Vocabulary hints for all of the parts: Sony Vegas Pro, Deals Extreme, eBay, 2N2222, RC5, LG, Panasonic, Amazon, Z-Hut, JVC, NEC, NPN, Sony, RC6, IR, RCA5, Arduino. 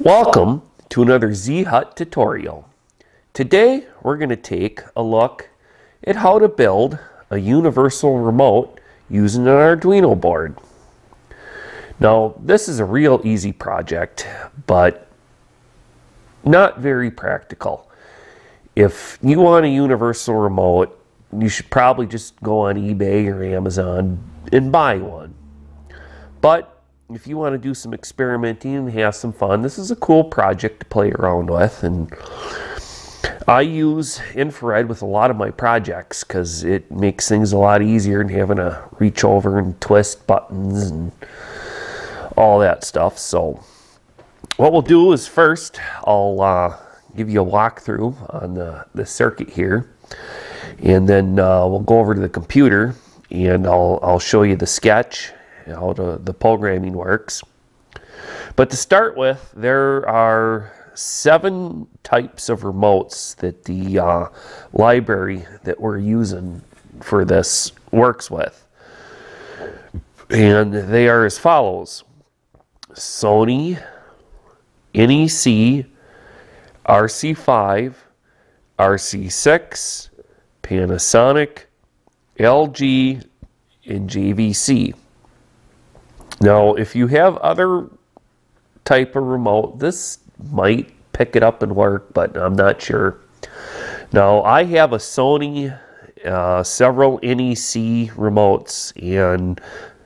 Welcome to another Z-Hut tutorial. Today we're going to take a look at how to build a universal remote using an Arduino board. Now this is a real easy project, but not very practical. If you want a universal remote, you should probably just go on eBay or Amazon and buy one. But if you want to do some experimenting and have some fun, this is a cool project to play around with. And I use infrared with a lot of my projects because it makes things a lot easier than having to reach over and twist buttons and all that stuff. So what we'll do is first I'll give you a walkthrough on the circuit here, and then we'll go over to the computer and I'll show you the sketch, how the programming works. But to start with, there are 7 types of remotes that the library that we're using for this works with, and they are as follows: Sony, NEC, RC5, RC6, Panasonic, LG, and JVC. Now, if you have other type of remote, this might pick it up and work, but I'm not sure. Now, I have a Sony, several NEC remotes, and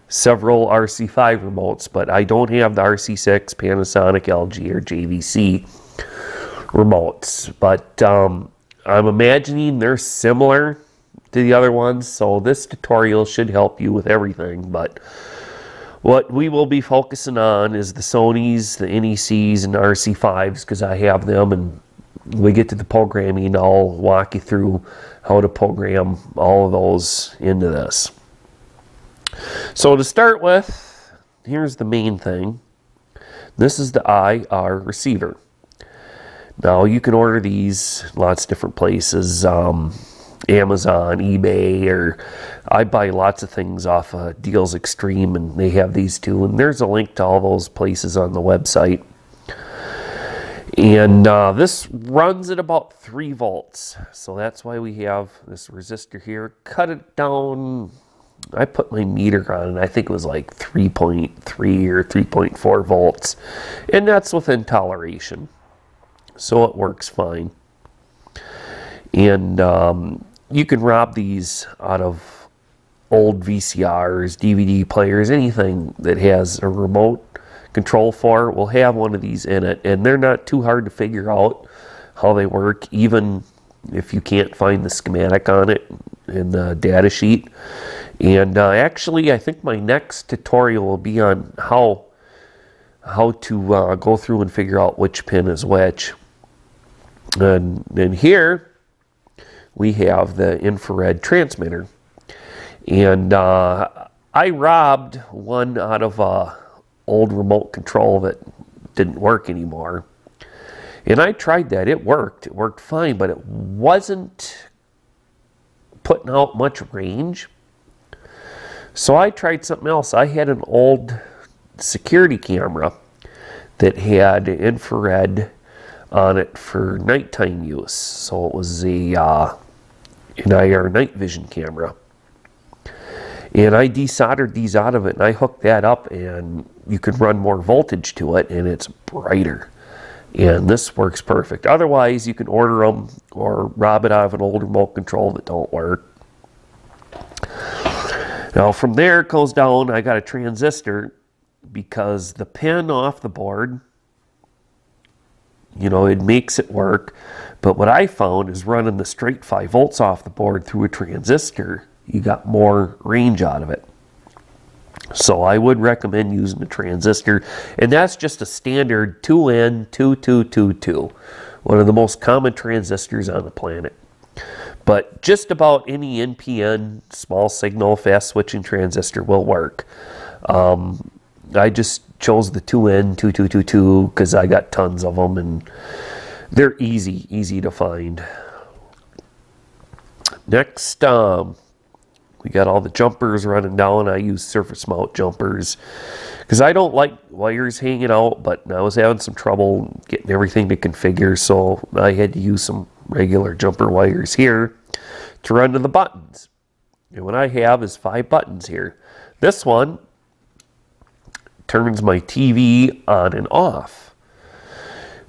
several RC5 remotes, but I don't have the RC6, Panasonic, LG, or JVC remotes. But I'm imagining they're similar to the other ones, so this tutorial should help you with everything, but what we will be focusing on is the Sonys, the NECs, and the RC5s because I have them, and when we get to the programming, I'll walk you through how to program all of those into this. So to start with, here's the main thing. This is the IR receiver. Now you can order these lots of different places. Amazon, eBay, or I buy lots of things off of Deals Extreme, and they have these too, and there's a link to all those places on the website. And this runs at about 3 volts, so that's why we have this resistor here. Cut it down, I put my meter on and I think it was like 3.3 or 3.4 volts, and that's within toleration, so it works fine. And you can rob these out of old VCRs, DVD players, anything that has a remote control for it will have one of these in it. And they're not too hard to figure out how they work, even if you can't find the schematic on it in the data sheet. And actually, I think my next tutorial will be on how to go through and figure out which pin is which. And then here we have the infrared transmitter, and I robbed one out of a old remote control that didn't work anymore, and I tried that. It worked fine, but it wasn't putting out much range, so I tried something else. I had an old security camera that had infrared on it for nighttime use, so it was an IR night vision camera, and I desoldered these out of it, and I hooked that up, and you could run more voltage to it, and it's brighter, and this works perfect. Otherwise, you can order them or rob it out of an old remote control that don't work. Now from there it goes down. I got a transistor because the pin off the board, you know, it makes it work, but what I found is running the straight 5 volts off the board through a transistor, you got more range out of it. So I would recommend using a transistor, and that's just a standard 2N2222, one of the most common transistors on the planet. But just about any NPN, small signal, fast switching transistor will work. I just chose the 2N2222 because I got tons of them, and they're easy to find. Next, We got all the jumpers running down. I use surface mount jumpers because I don't like wires hanging out, but I was having some trouble getting everything to configure, so I had to use some regular jumper wires here to run to the buttons. And what I have is 5 buttons here. This one turns my TV on and off.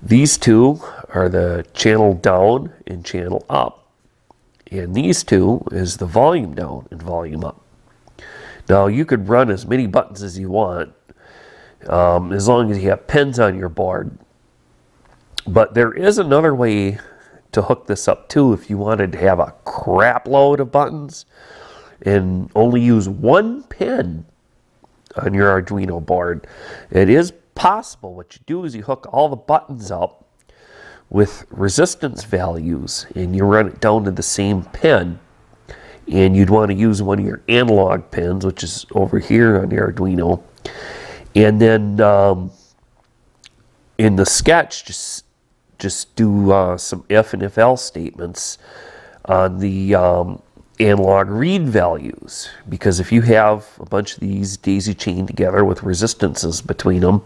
These two are the channel down and channel up. And these two is the volume down and volume up. Now you could run as many buttons as you want, as long as you have pins on your board. But there is another way to hook this up too, if you wanted to have a crap load of buttons and only use one pin on your Arduino board. It is possible. What you do is you hook all the buttons up with resistance values and you run it down to the same pin, and you'd want to use one of your analog pins, which is over here on the Arduino. And then in the sketch, just do some if and if else statements on the analog read values, because if you have a bunch of these daisy chained together with resistances between them,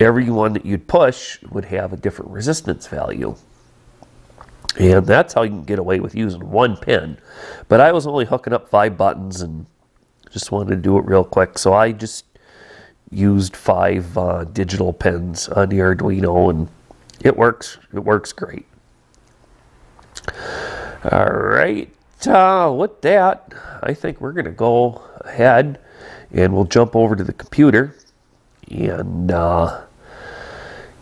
every one that you'd push would have a different resistance value. And that's how you can get away with using one pin. But I was only hooking up 5 buttons and just wanted to do it real quick. So I just used 5 digital pins on the Arduino, and it works. It works great. All right. With that, I think we're going to go ahead and we'll jump over to the computer and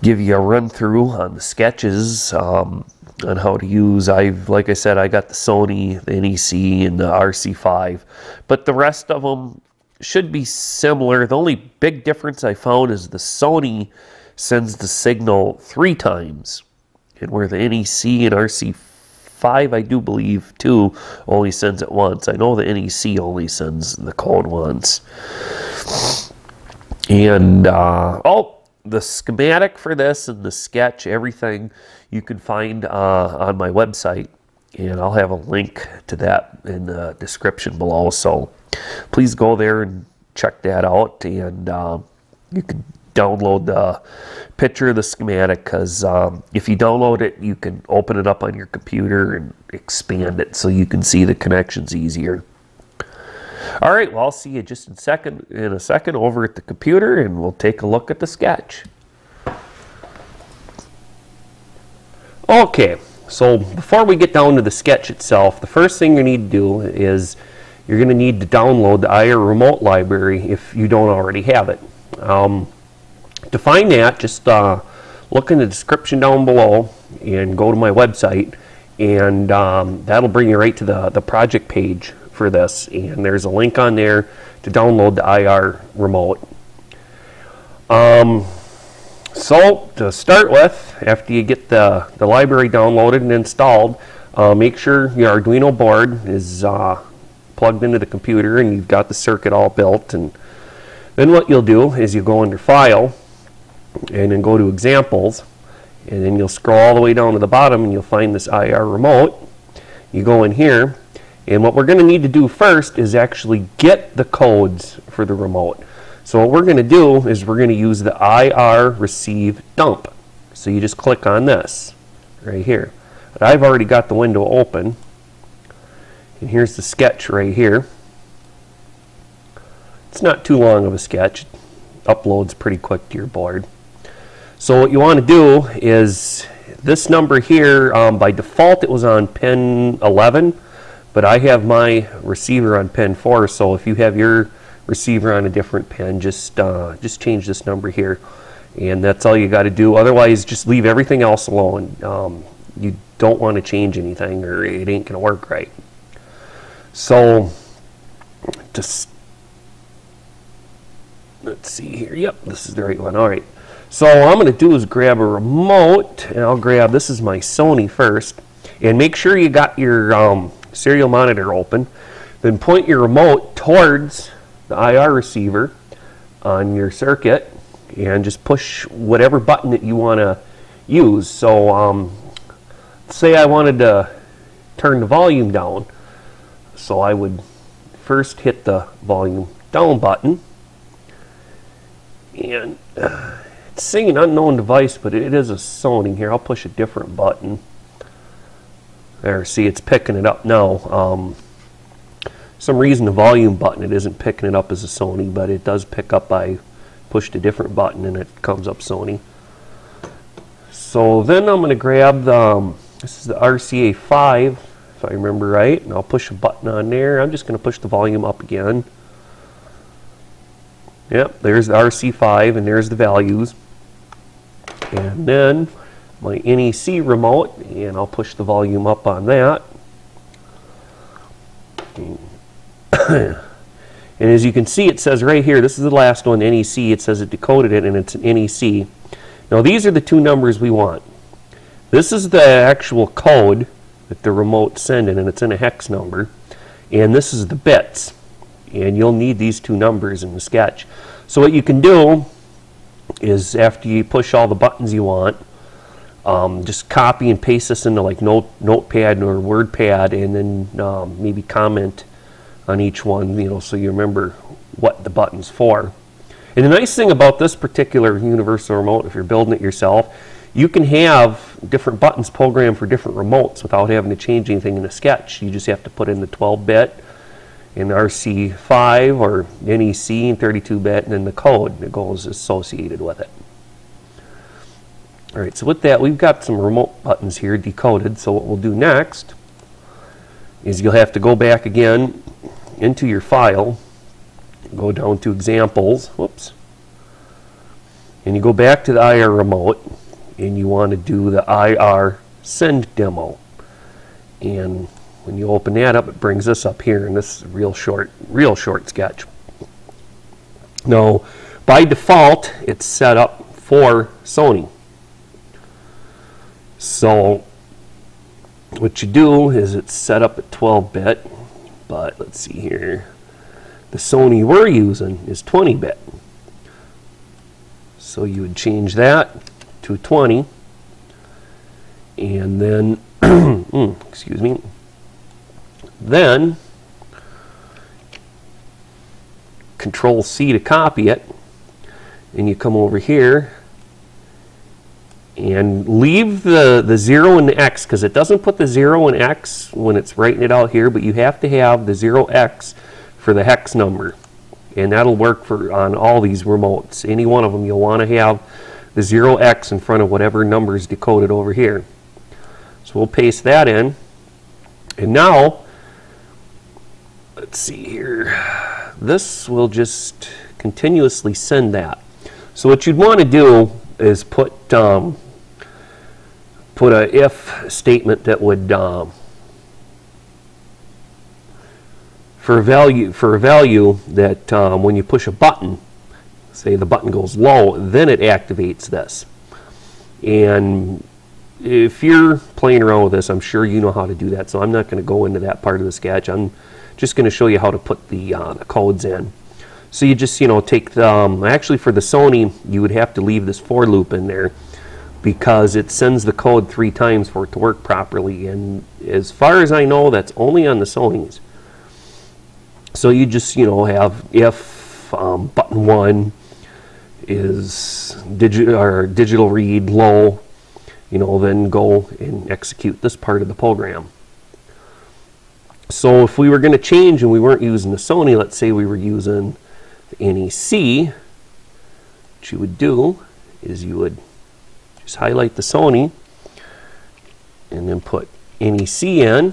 give you a run through on the sketches on how to use. Like I said, I got the Sony, the NEC, and the RC5, but the rest of them should be similar. The only big difference I found is the Sony sends the signal 3 times, and where the NEC and RC5, I do believe, too, only sends it once. I know the NEC only sends the code once. And the schematic for this and the sketch, everything you can find on my website, and I'll have a link to that in the description below, so please go there and check that out. And you can download the picture of the schematic, because if you download it, you can open it up on your computer and expand it so you can see the connections easier. All right, well, I'll see you just in a second over at the computer, and we'll take a look at the sketch. Okay, so before we get down to the sketch itself, the first thing you need to do is you're going to need to download the IR remote library if you don't already have it. To find that, just look in the description down below and go to my website, and that'll bring you right to the project page for this, and there's a link on there to download the IR remote. So to start with, after you get the library downloaded and installed, make sure your Arduino board is plugged into the computer and you've got the circuit all built. And then what you'll do is you go under File and then go to Examples, and then you'll scroll all the way down to the bottom and you'll find this IR remote. You go in here, and what we're going to need to do first is actually get the codes for the remote. So what we're going to do is we're going to use the IR receive dump. So you just click on this right here. But I've already got the window open, and here's the sketch right here. It's not too long of a sketch. It uploads pretty quick to your board. So what you want to do is this number here, by default it was on pin 11. But I have my receiver on pin 4, so if you have your receiver on a different pin, just change this number here, and that's all you got to do. Otherwise, just leave everything else alone. You don't want to change anything, or it ain't gonna work right. So just let's see here. Yep, this is the right one. All right. So all I'm gonna do is grab a remote, and I'll grab, this is my Sony first, and make sure you got your serial monitor open. Then point your remote towards the IR receiver on your circuit and just push whatever button that you want to use. So say I wanted to turn the volume down, so I would first hit the volume down button, and it's singing unknown device, but it is a Sony here. I'll push a different button. There, see, it's picking it up now. Some reason the volume button, it isn't picking it up as a Sony, but it does pick up. I pushed a different button and it comes up Sony. So then I'm going to grab the, this is the RCA5, if I remember right, and I'll push a button on there. I'm just going to push the volume up again. Yep, there's the RC5 and there's the values. And then my NEC remote, and I'll push the volume up on that. And as you can see, it says right here, this is the last one, NEC. It says it decoded it and it's an NEC. Now these are the two numbers we want. This is the actual code that the remote's sending, and it's in a hex number, and this is the bits, and you'll need these two numbers in the sketch. So what you can do is, after you push all the buttons you want, just copy and paste this into like notepad or WordPad, and then maybe comment on each one, you know, so you remember what the button's for. And the nice thing about this particular universal remote, if you're building it yourself, you can have different buttons programmed for different remotes without having to change anything in the sketch. You just have to put in the 12-bit and RC5 or NEC and 32-bit, and then the code that goes associated with it. All right, so with that, we've got some remote buttons here decoded. So what we'll do next is you'll have to go back again into your file, go down to examples, whoops, and you go back to the IR remote, and you want to do the IR send demo. And when you open that up, it brings this up here, and this is a real short sketch. Now, by default, it's set up for Sony. So what you do is it's set up at 12-bit, but let's see here. The Sony we're using is 20-bit. So you would change that to 20, and then excuse me, then Control C to copy it, and you come over here and leave the 0 and the X, because it doesn't put the 0 and X when it's writing it out here, but you have to have the 0X for the hex number, and that'll work for on all these remotes. Any one of them you'll want to have the 0X in front of whatever number is decoded over here. So we'll paste that in. And now, let's see here. This will just continuously send that. So what you'd want to do is put put a if statement that would for a value that when you push a button, say the button goes low, then it activates this. And if you're playing around with this, I'm sure you know how to do that, so I'm not going to go into that part of the sketch. I'm just going to show you how to put the codes in. So you just, you know, take the, actually for the Sony, you would have to leave this for loop in there, because it sends the code 3 times for it to work properly, and as far as I know, that's only on the Sonys. So you just, you know, have if button 1 is digital read low, you know, then go and execute this part of the program. So if we were going to change and we weren't using the Sony, let's say we were using the NEC, what you would do is you would just highlight the Sony and then put NEC in,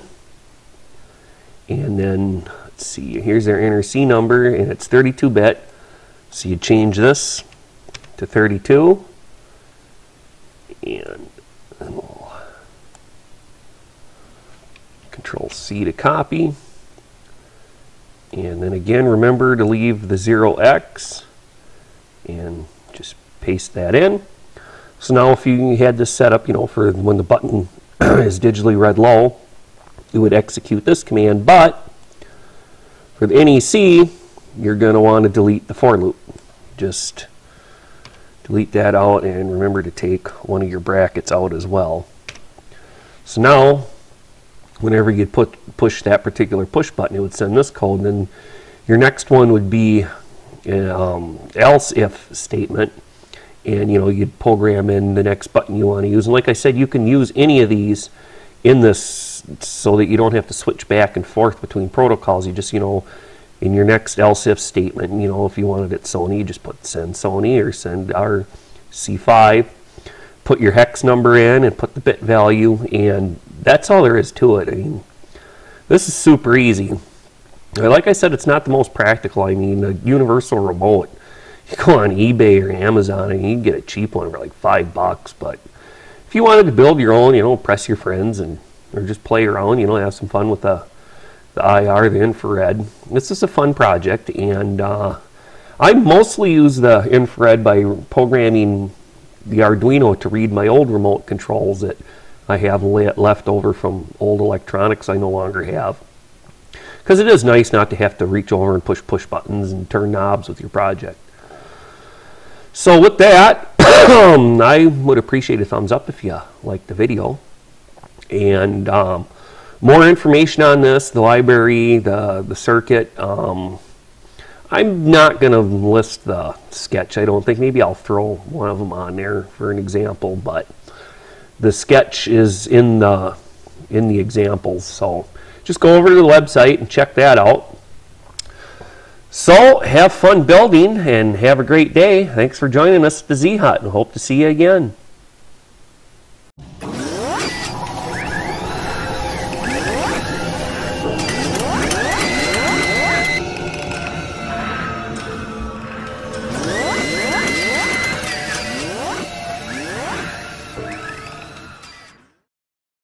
and then let's see, here's their NEC number, and it's 32-bit, so you change this to 32, and then we'll Control C to copy, and then again remember to leave the 0X, and just paste that in. So now if you had this set up, you know, for when the button is digitally read low, you would execute this command, but for the NEC, you're going to want to delete the for loop. Just delete that out, and remember to take one of your brackets out as well. So now whenever you push that particular push button, it would send this code. And then your next one would be else if statement, and you know, you'd program in the next button you want to use. And like I said, you can use any of these in this so that you don't have to switch back and forth between protocols. You just, you know, in your next else if statement, you know, if you wanted it Sony, you just put send Sony or send RC5, put your hex number in and put the bit value, and that's all there is to it. I mean, this is super easy. Like I said, it's not the most practical. I mean, a universal remote, you go on eBay or Amazon and you can get a cheap one for like $5, but if you wanted to build your own, you know, press your friends and or just play around, you know, have some fun with the IR, the infrared. This is a fun project, and I mostly use the infrared by programming the Arduino to read my old remote controls that I have left over from old electronics I no longer have. Because it is nice not to have to reach over and push buttons and turn knobs with your project. So with that, I would appreciate a thumbs up if you liked the video. And more information on this, the library, the circuit. I'm not going to list the sketch, I don't think. Maybe I'll throw one of them on there for an example, but the sketch is in the examples. So just go over to the website and check that out. So have fun building and have a great day. Thanks for joining us at the Z-Hut, and hope to see you again.